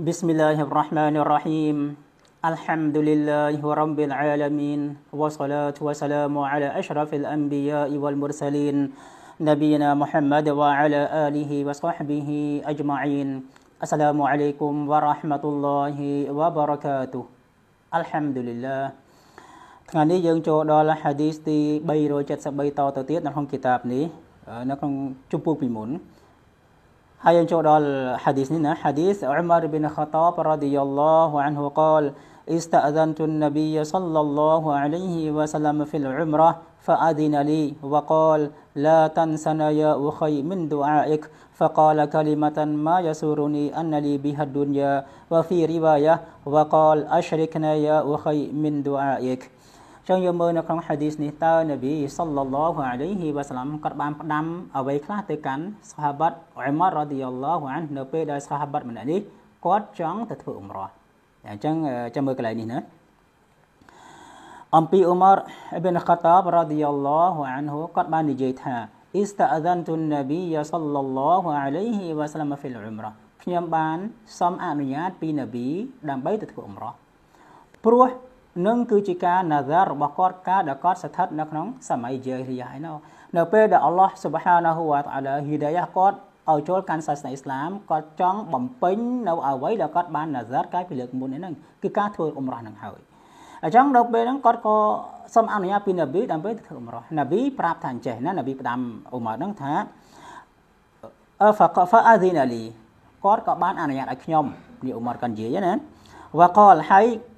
Bismillahirrahmanirrahim. Alhamdulillahi rabbil alamin. Wassalatu wassalamu ala ashrafil anbiya'i wal mursalin. Nabiyina Muhammad wa ala alihi wa sahbihi ajma'in. Assalamualaikum warahmatullahi wabarakatuh. Alhamdulillah. Ngày nay dân cho đó là hadith thì bay rồi chết sẽ bay to tiết nó không kitab ní. Nó không chung buộc mình muốn. Hai yang cakap hadis ni nah hadis Umar bin Khattab radhiyallahu anhu qal ista'adhantu an-nabiyya sallallahu alaihi wasallam fil umrah fa'adina li wa qal la tansana ya ukhay min du'aik faqala kalimatan ma yasuruni anna li biha dunya wa fi riwayah wa qal ashrikna ya ukhay min du'aik. Trong nhiều mơ trong hadith này ta Nabi sallallahu alaihi wasallam cắt bám đâm ở vậy khác tới cắn sahabat Umar radhiyallahu anhu nợ pe đời sahabat mình này có trắng thật thượng rồi chẳng trong mơ cái này nữa Ampi Umar ibn Khattab radhiyallahu anhu cắt ban đi dạy thà ista'adhantu an-nabiyya sallallahu alaihi wasallam fil umrah nhằm ban som anuyat pi Nabi đam bấy thật thượng rồi pruh nâng cư chi ca nazar bạc cốt ca đã cốt sát thất nâng nóng sa mai dây thì giải nó nợ pe đã Allah subhanahu wa taala hidayah cốt ở chỗ can sát Islam cốt trắng bẩm pính nấu ở vậy đã cốt ban nazar cái việc lực muốn nâng cư ca thôi umrah nâng hỏi ở trong nợ pe nâng cốt có sam ania pin nabi đam pe thực umrah nabi prap thành trẻ nên nabi đam umar nâng thá fa adinali cốt có ban ania đại nhom đi umar cần gì vậy nè và còn hãy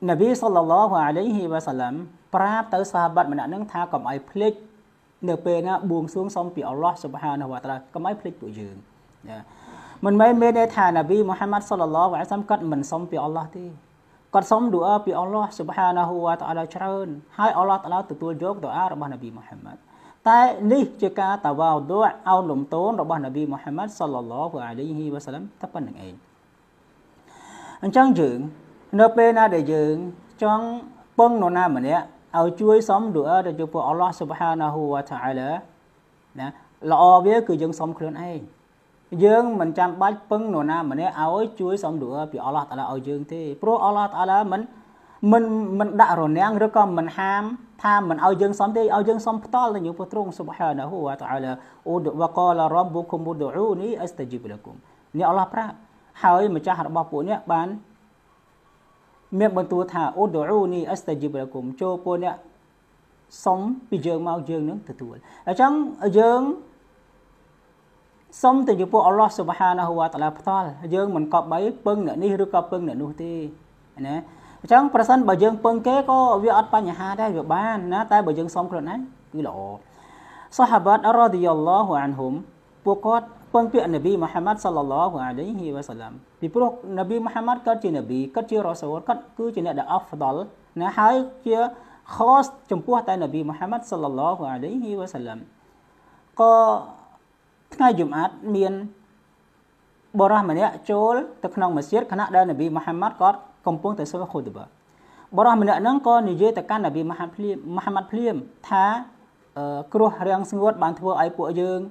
Nabi sallallahu alaihi wasallam práp tới sahabat mình đã nâng tha cầm ai phịch nửa bên á buông xuống xong bị Allah subhanahu wa taala cầm ai phịch tụi dường mình mới mới đây thà Nabi Muhammad sallallahu alaihi wasallam cắt mình xong bị Allah đi cắt xong dua bị Allah subhanahu wa taala trơn hai Allah taala tự tuôn dốc dua của Nabi Muhammad tại ní chưa cả tạo vào dua ao lủng tốn của Nabi Muhammad sallallahu alaihi wasallam thắp bằng này chẳng dưỡng nợ bên á để dưỡng trong bông nô nam mình á ao chuối sống đũa để chụp Allah subhanahu wa taala nè lọ vía cứ dưỡng sống khuyên ai dưỡng mình chăm bách bông nô nam mình á ao chuối sống đũa bị Allah taala ao dưỡng thì pro Allah taala mình đã rồi nè rồi còn mình tham mình ao dưỡng sống thì ao dưỡng sống to là nhiều pro subhanahu wa taala wa qala rabbukum ud'uni astajib lakum ni Allah pra hỏi mà cha học bảo phụ nhé bán miệng bẩn tu thả ô đồ ô ni astajib lakum cho cô nhé sống bị dương mau dương nữa từ tuổi ở trong dương sống từ chỗ Allah subhanahu wa taala phật dương mình cọp bấy bưng nữa ni được cọp bưng nữa nuôi ti nè trong person bảo dương bưng kế có việc ăn pan nhà ha đây việc bán nè tai bảo dương sống rồi nè cứ lộ sahabat radhiyallahu anhum pokot pengpian Nabi Muhammad sallallahu alaihi wasallam di pro Nabi Muhammad cắt chi Nabi cắt chi Rasul cắt cứ chi nè đã afdal nè hai kia khos trong puah tại Nabi Muhammad sallallahu alaihi wasallam có ngày Jumat miền borah mình ạ chốn từ khung masjid khana đã Nabi Muhammad có công pung tới sơ khutbah borah mình ạ nâng có như vậy tại can Nabi Muhammad phlim tha kruh riang singwat ban thua ai của dương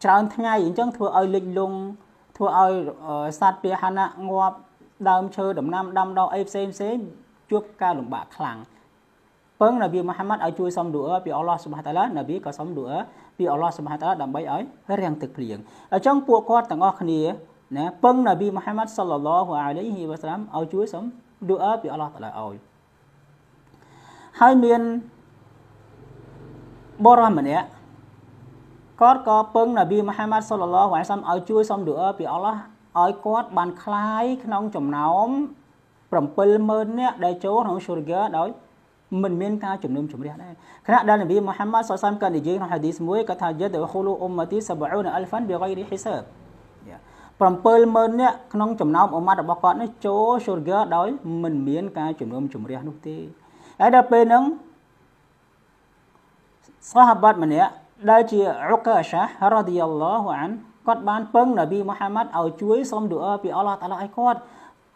chẳng ngay những chẳng thua ơi linh lung thua ơi sát bia hana ngọp đam chơi đầm nam đam đau ép xem chuốc ca lùng bạc khẳng bưng Nabi Muhammad ở chui xong đũa vì Allah Subhanahu Taala Nabi có xong đũa vì Allah Subhanahu Taala đầm bay ấy rất riêng thực liền ở trong cuộc quạt tặng ngọc này Peng Nabi Muhammad sallallahu alaihi wasallam ao chúa sống dua bị Allah Ta'ala ôi. Hai miền Boram mình ạ. Có Peng Nabi Muhammad sallallahu alaihi wasallam ao chúa sống dua bị Allah ôi cót ban khai nong chồng nóng phẩm pil mơn nè đại chúa nong surga đói mình miên ca chủng nôm chủng đẹp đấy. Khả năng Nabi Muhammad sallallahu alaihi wasallam cần để dưới trong hadith muối có thà giới tự khulu ummati 70,000 bi ghairi hisab. 70000 នាក់ ក្នុង ចំណោម ឧម៉ាត់ របស់ គាត់ នេះ ចូល surga ដោយ មិន មាន ការ ជំនុំ ជំរះ នោះ ទេ ហើយ ដល់ ពេល ហ្នឹង សាហាបាត់ ម្នាក់ ដែល ជា ឧកាសា រ៉ាឌីយ៉ាល់ឡោះ អាន គាត់ បាន ពឹង នប៊ី មុហាម៉ាត់ ឲ្យ ជួយ សុំ ឌូអា ពី អល់ឡោះ តាអាឡា ឲ្យ គាត់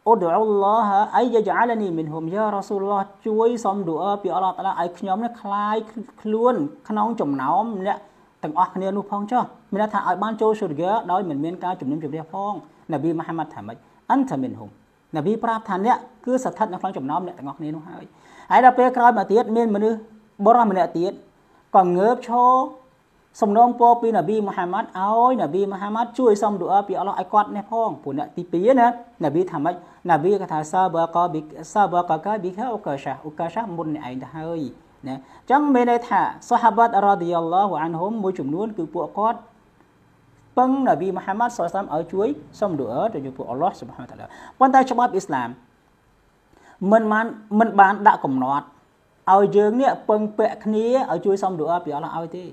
អ៊ុឌូអល់ឡោះ អាយ យជអាលនី មិនហ៊ុម យ៉ា រ៉ាស៊ូលឡោះ ជួយ សុំ ឌូអា ពី អល់ឡោះ តាអាឡា ឲ្យ ខ្ញុំ នេះ คล้าย ខ្លួន ក្នុង ចំណោម អ្នក ទាំង អស់ គ្នា នោះ ផង ចុះ mình đã ở ban châu surga đói mình miên ca chủng niệm chủng địa phong Nabi Muhammad thảm mệt anh thảm mình hùng Nabi Prabhan đấy cứ sát thắt nó phong chủng nón đấy ngọc nên nó hơi hãy đọc về coi mà tiết miên mà nữa bỏ ra mình đã tiết còn ngớp cho sông nông po pi Nabi Muhammad ôi Nabi Muhammad chui xong đũa pi Allah ai quát này phong phụ nè tí pí nữa Nabi thảm mệt Nabi cái thà sa bờ cờ cái bị khé ukasha môn này đã hơi nè chẳng mấy đây thà Sahabat radhiyallahu anhum môi chủng luôn cứ bọ quát Peng Nabi Muhammad SAW ở chuối xong đũa để giúp Allah Subhanahu Taala. Quan tài trong bát Islam, mình bán đã cùng nọt. Ở dương nè Peng bẹ khné ở chuối xong đũa bị Allah ao thế.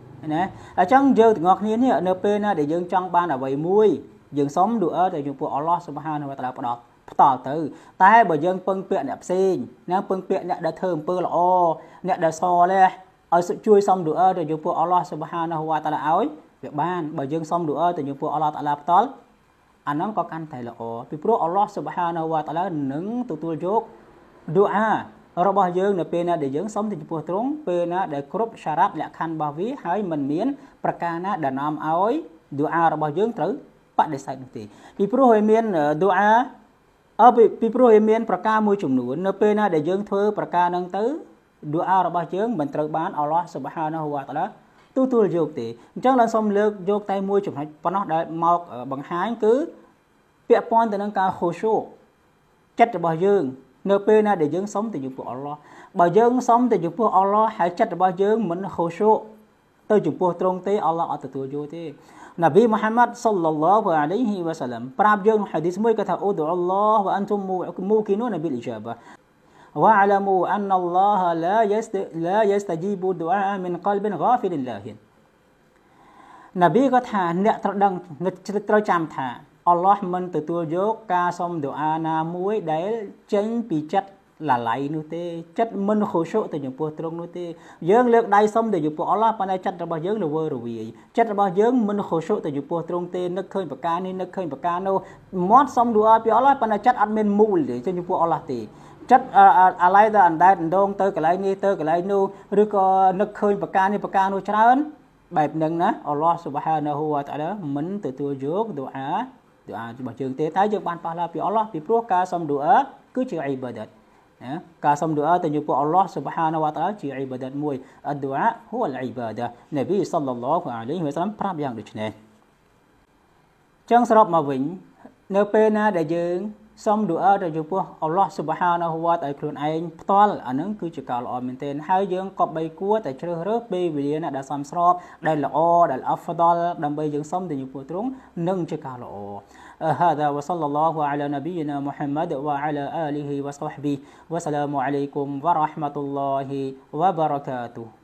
ា អញ្ចឹង យើង ទាំង អស់ គ្នា នេះ នៅ ពេល ណា ដែល យើង ចង់ បាន អ្វី មួយ យើង សុំ du'a ទៅ ចំពោះ Allah Subhanahu Wa Ta'ala ផ្ដល់ ទៅ តែ បើ យើង ពឹង ពាក្យ អ្នក ផ្សេង ណា ពឹង ពាក្យ អ្នក ដែល ធ្វើ អំពើ ល្អ អ្នក ដែល soleh ឲ្យ ជួយ សុំ du'a ទៅ ចំពោះ Allah Subhanahu Wa Ta'ala ឲ្យ việc ban bởi dương xong đủ ơi từ những phụ Allah Taala tol anh nó có căn thể là ở từ phụ Allah Subhanahu Wa Taala nâng từ tu dốc doa rồi bao dương là pena để dương xong thì những phụ trống pena để cướp sharab lại khăn bao ví hãy mình miễn prakana đàn ông ơi doa rồi bao dương thử bạn để sạch thì từ phụ hồi miễn doa ở từ phụ hồi miễn prakana môi trường nụ là pena để dương thưa prakana nâng tới doa rồi bao dương mình thử bán Allah Subhanahu Wa Taala tu dục thì chẳng là xong lược dục tay môi chụp hạch và nó đã mọc bằng hái cứ vẹn con từ nâng cao khổ số chất bảo dương nợ pê na để dưỡng sống từ dục của Allah bảo dưỡng sống từ dục của Allah hãy chất bảo dương mình khổ số tôi chụp của trong tế Allah ở từ tu dục thì Nabi Muhammad sallallahu alaihi wasallam prab dương hadith mới có thà udu Allah và antum muqinun bil ijaba وَاعْلَمُوا أَنَّ اللَّهَ لَا يَسْتَجِيبُ دُعَاءَ مِنْ قَلْبٍ غَافِلٍ لَهِ Nabi ក៏ ថា អ្នក ត្រូវ ដឹង ត្រូវ ចាំ ថា Allah មិន ទទួល យក ការ សុំ du'a ណា មួយ ដែល ចេញ ពី ចិត្ត ឡាឡៃ នោះ ទេ ចិត្ត មិន khushu ទៅ ចំពោះ ត្រង់ នោះ ទេ យើង លើក ដៃ សុំ ទៅ ចំពោះ Allah ប៉ុន្តែ ចិត្ត របស់ យើង ល្វើរវាយ ចិត្ត របស់ យើង មិន khushu ទៅ ចំពោះ ត្រង់ ទេ នឹក ឃើញ ប្រការ នេះ នឹក ឃើញ ប្រការ នោះ មាត់ សុំ du'a ពី Allah ប៉ុន្តែ ចិត្ត អត់ មាន មូល ទេ ចំពោះ Allah ទេ chất alai đã ăn đại đông tới cái này tới cái này nu rồi có nước khơi bạc ca này bạc ca nu chán bẹp nâng nè Allah Subhanahu Wa Taala mình từ từ trước du'a bảo trường tế thái dương ban pahala vì Allah vì pro ca xong du'a cứ chịu ibadat ca xong du'a từ như của Allah Subhanahu Wa Taala chịu ibadat mui du'a huwa al ibadah Nabi sallallahu alaihi wasallam prab yang được này chẳng sập mà vĩnh nơi pena đại dương xong du'a để giúp Allah Subhanahu Wa Taala khuôn anh toal anh nâng cứ chỉ cầu ổn tên hai dương có bay cua tại trường rớt bê vì nó đã xăm sọp đây là o đây là afdal đâm bay dương xong thì giúp vô trúng nâng chỉ cầu ổn هذا وصلى الله على نبينا محمد وعلى آله وصحبه والسلام عليكم ورحمة الله وبركاته